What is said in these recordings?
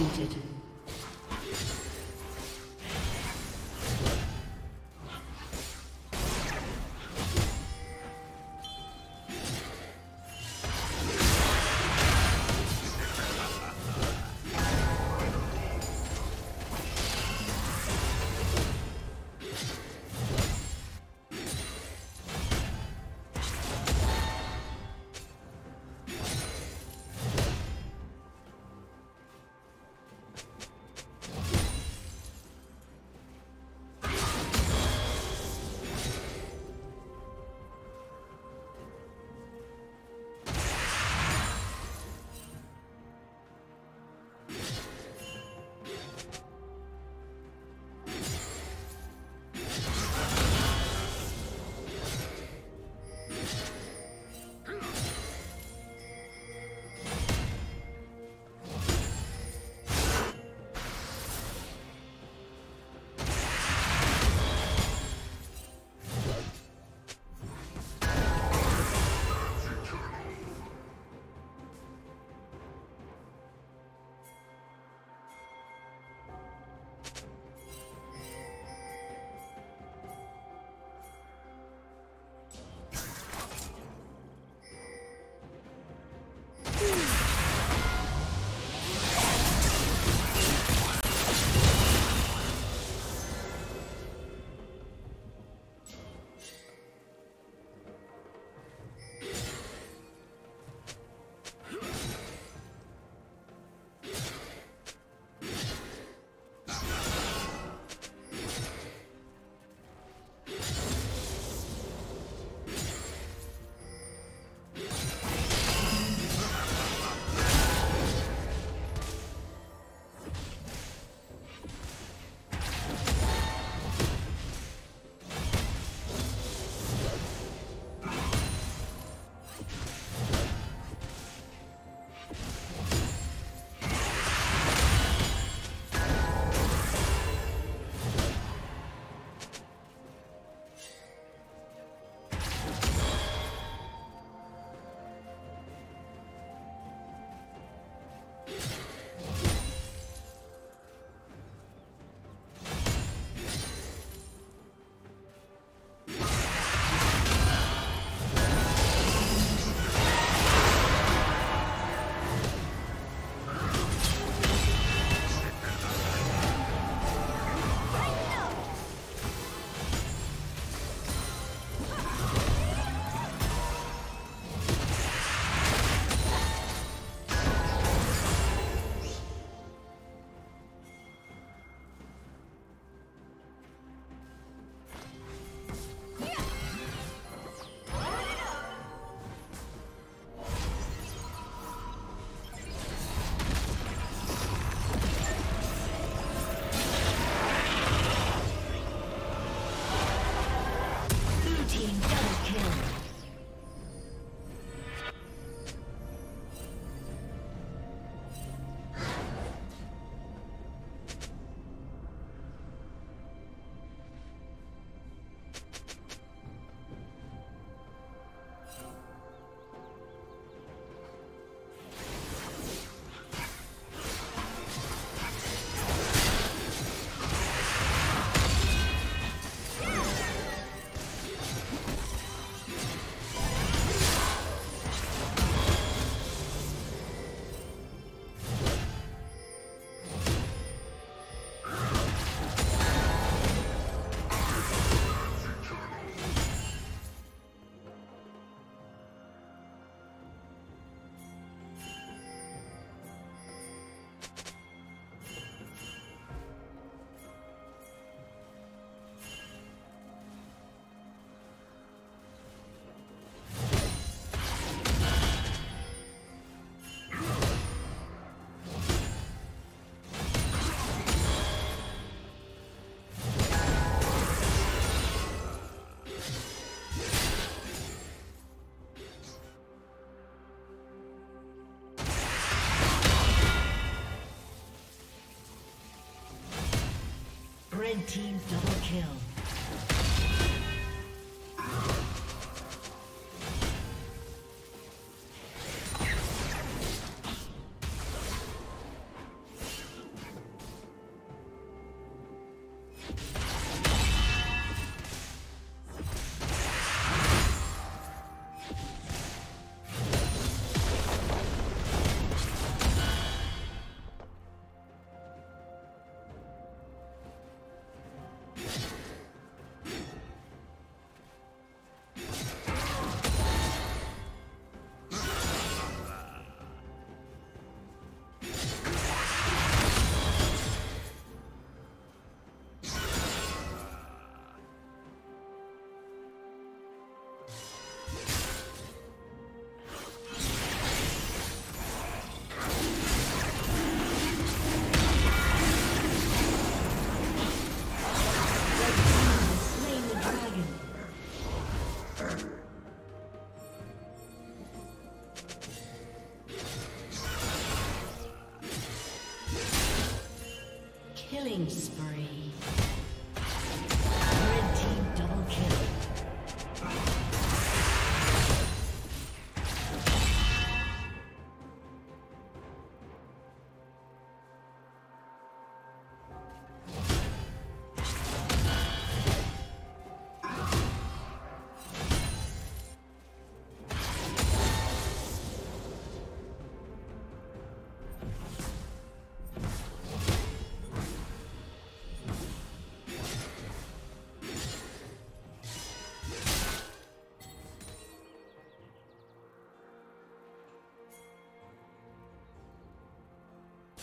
executed. Red team double kill. Killing spree. Red team double kill.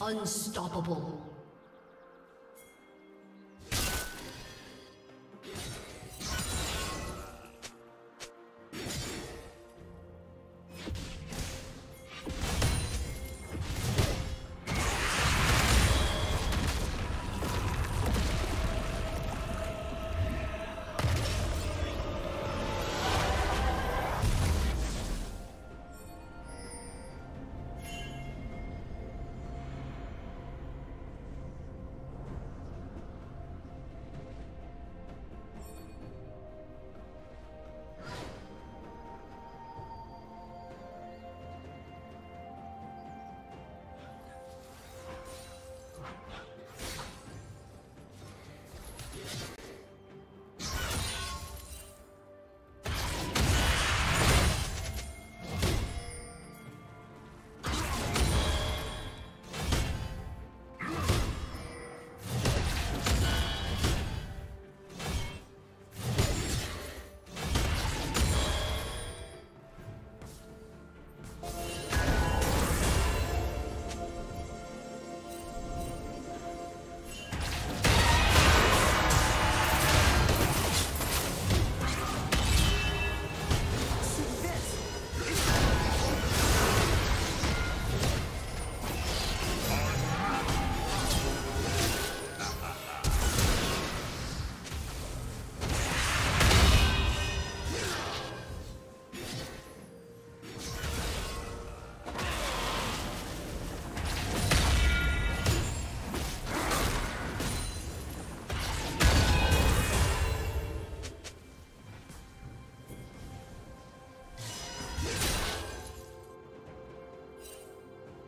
Unstoppable.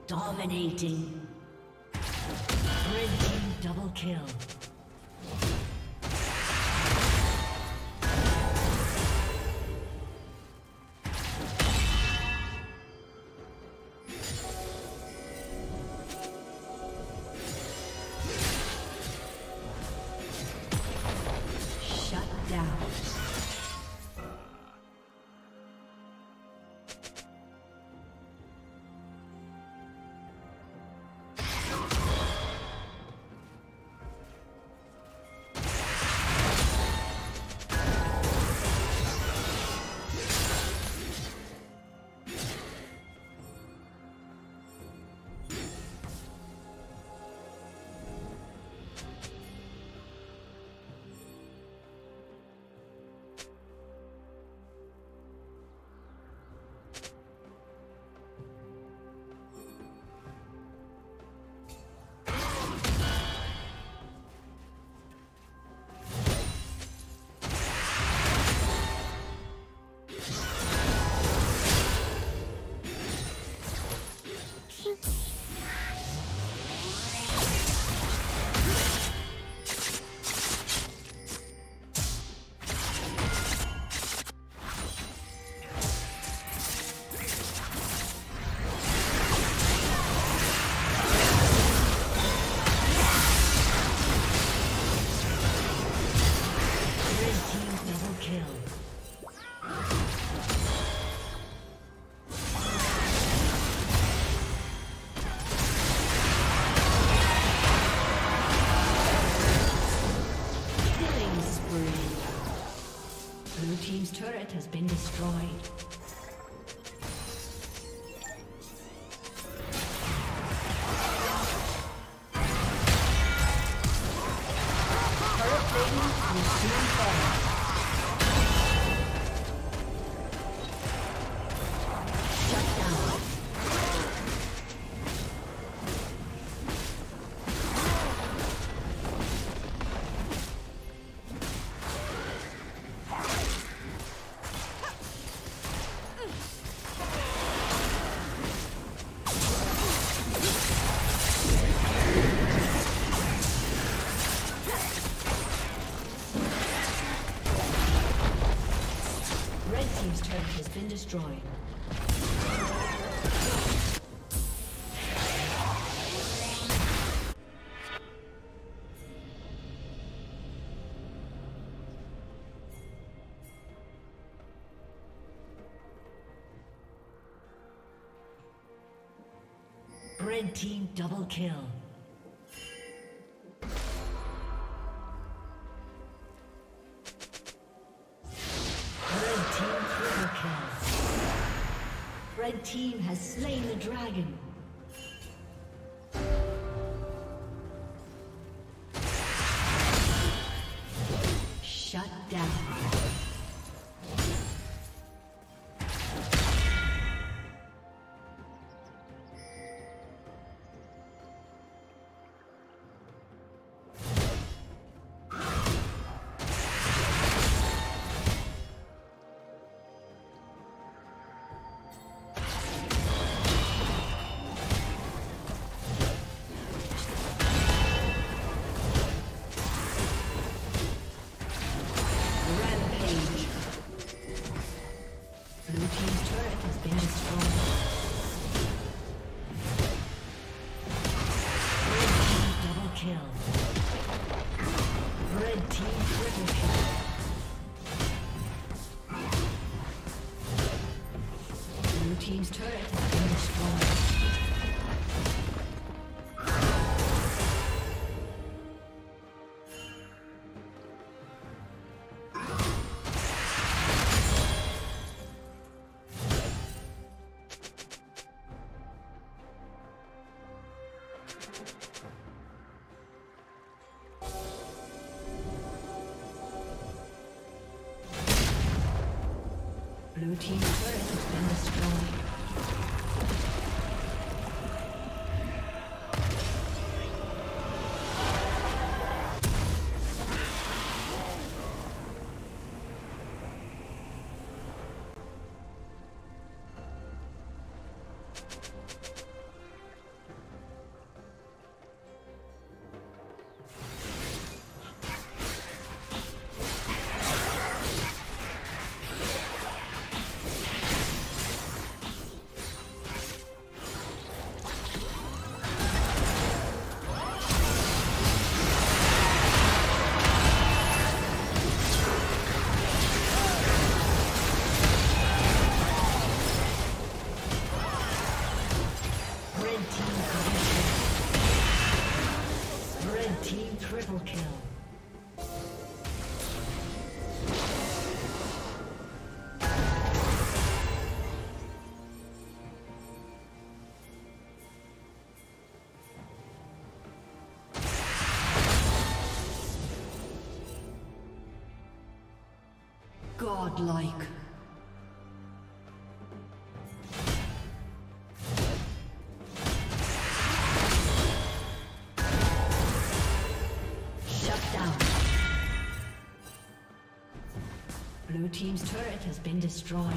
Dominating. Red team double kill. turret has been destroyed. Destroyed. Red team double kill. Red team has slain the dragon. Shut down. Team's turret has been destroyed. Blue team's turret has been destroyed. Triple kill. Godlike. Blue team's turret has been destroyed.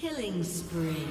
Killing spree.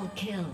Double kill.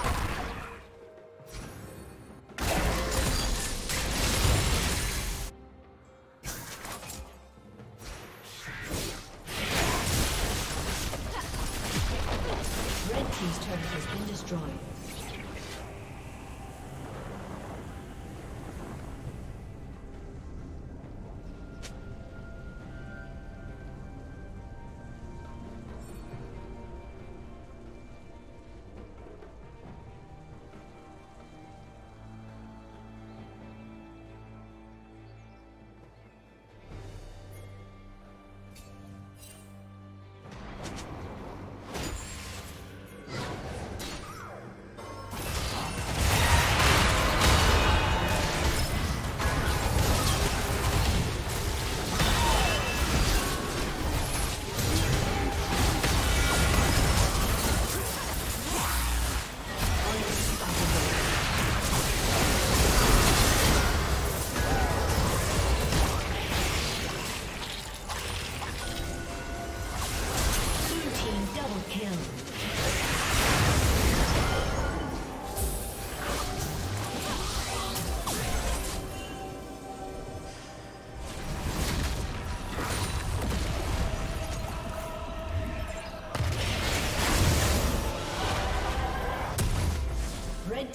Red team's turret has been destroyed. Red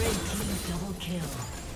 Red team double kill.